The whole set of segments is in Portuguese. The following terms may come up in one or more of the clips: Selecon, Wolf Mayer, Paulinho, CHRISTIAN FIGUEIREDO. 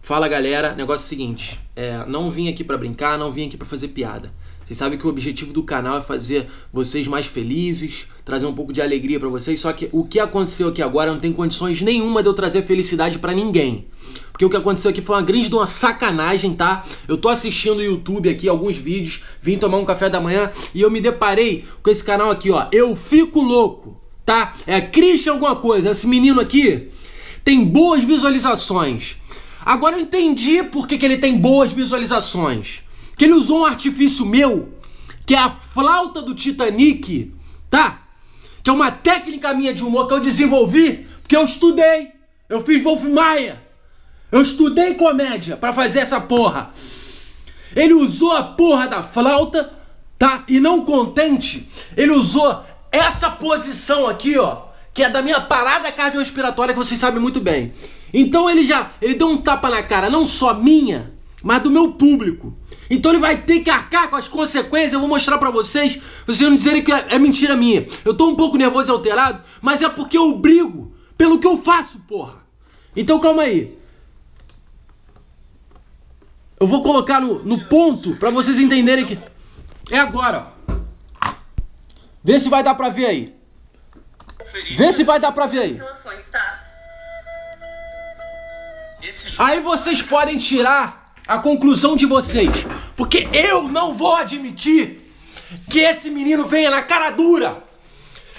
Fala galera, negócio é o seguinte, não vim aqui pra brincar, não vim aqui pra fazer piada. Vocês sabem que o objetivo do canal é fazer vocês mais felizes, trazer um pouco de alegria pra vocês, só que o que aconteceu aqui agora não tem condições nenhuma de eu trazer felicidade pra ninguém. Porque o que aconteceu aqui foi uma grande de uma sacanagem, tá? Eu tô assistindo o YouTube aqui, alguns vídeos, vim tomar um café da manhã e eu me deparei com esse canal aqui, ó, Eu Fico Louco, tá? É Christian alguma coisa, esse menino aqui tem boas visualizações. Agora eu entendi porque que ele tem boas visualizações. Que ele usou um artifício meu, que é a flauta do Titanic, tá? Que é uma técnica minha de humor que eu desenvolvi, porque eu estudei. Eu fiz Wolf Mayer. Eu estudei comédia pra fazer essa porra. Ele usou a porra da flauta, tá? E não contente, ele usou essa posição aqui, ó, que é da minha parada cardiorrespiratória, que vocês sabem muito bem. Então ele deu um tapa na cara, não só minha, mas do meu público. Então ele vai ter que arcar com as consequências, eu vou mostrar pra vocês não dizerem que é mentira minha. Eu tô um pouco nervoso e alterado, mas é porque eu brigo pelo que eu faço, porra. Então calma aí. Eu vou colocar no ponto pra vocês entenderem que... É agora, ó. Vê se vai dar pra ver aí. Vê se vai dar pra ver aí. Aí vocês podem tirar a conclusão de vocês, porque eu não vou admitir que esse menino venha na cara dura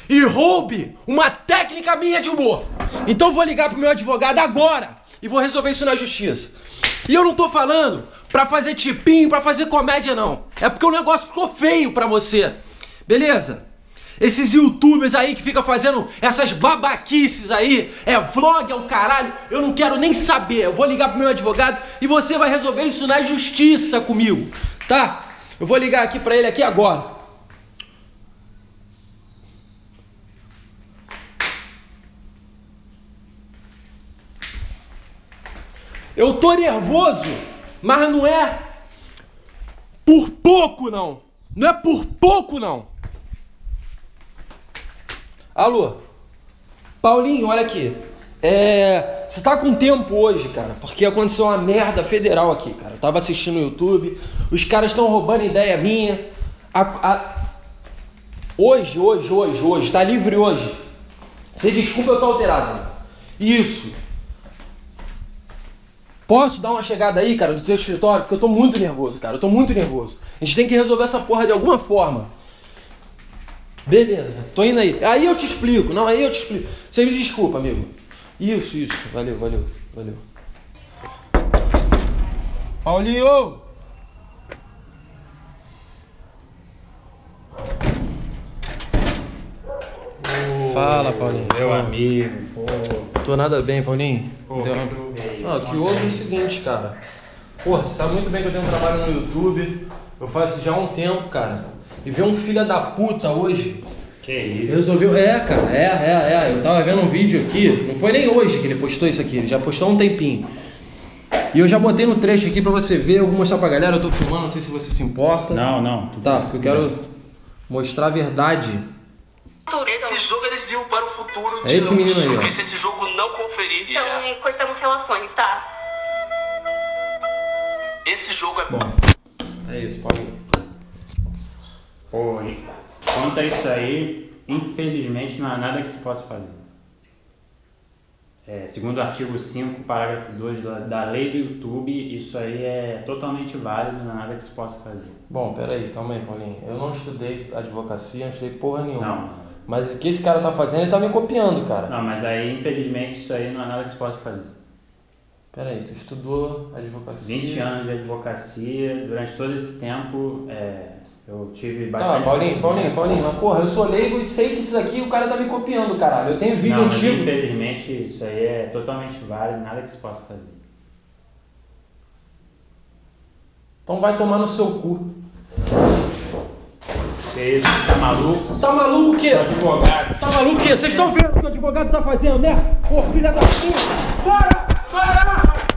e roube uma técnica minha de humor. Então eu vou ligar pro meu advogado agora e vou resolver isso na justiça. E eu não tô falando pra fazer tipinho, pra fazer comédia não, é porque o negócio ficou feio pra você, beleza? Esses youtubers aí que ficam fazendo essas babaquices aí, vlog, o caralho, eu não quero nem saber. Eu vou ligar pro meu advogado e você vai resolver isso na justiça comigo, tá? Eu vou ligar aqui pra ele aqui agora. Eu tô nervoso, mas não é por pouco não. Não é por pouco não. Alô, Paulinho, olha aqui, você tá com tempo hoje, cara, porque aconteceu uma merda federal aqui, cara. Eu tava assistindo no YouTube, os caras estão roubando ideia minha, hoje, tá livre hoje, você desculpa, eu tô alterado, né? Isso, posso dar uma chegada aí, cara, do teu escritório, porque eu tô muito nervoso, cara, eu tô muito nervoso, a gente tem que resolver essa porra de alguma forma. Beleza, tô indo aí. Aí eu te explico. Não, aí eu te explico. Você me desculpa, amigo. Isso. Valeu. Paulinho! Fala, Paulinho. Meu amigo, pô. Tô nada bem, Paulinho. Pô, que houve é o seguinte, cara. Porra, você sabe muito bem que eu tenho um trabalho no YouTube. Eu faço isso já há um tempo, cara. E ver um filho da puta hoje. Que isso? Resolveu. É, cara. Eu tava vendo um vídeo aqui. Não foi nem hoje que ele postou isso aqui. Ele já postou há um tempinho. E eu já botei no trecho aqui pra você ver. Eu vou mostrar pra galera. Eu tô filmando, não sei se você se importa. Não. Tá, porque eu quero mostrar a verdade. Esse jogo é decisivo para o futuro de esse menino aí, ó. Se esse jogo não conferir. Então, cortamos relações, tá? Esse jogo é bom. É isso, Paulinho. Oi, quanto a isso aí, infelizmente não há nada que se possa fazer. Segundo o artigo 5, parágrafo 2 da lei do YouTube, isso aí é totalmente válido, não há nada que se possa fazer. Bom, peraí, calma aí, Paulinho. Eu não estudei advocacia, não estudei porra nenhuma. Não. Mas o que esse cara tá fazendo, ele tá me copiando, cara. Não, mas aí, infelizmente, isso aí não há nada que se possa fazer. Peraí, tu estudou advocacia? 20 anos de advocacia, durante todo esse tempo, eu tive bastante... Tá, Paulinho, mas porra, eu sou leigo e sei que isso daqui o cara tá me copiando, caralho. Eu tenho vídeo antigo. Infelizmente, isso aí é totalmente válido, nada que se possa fazer. Então vai tomar no seu cu. Que isso, tá maluco? Tá maluco o quê? Seu advogado. Tá maluco o quê? Vocês estão vendo o que o advogado tá fazendo, né? Ô, filha da puta! Para! Para!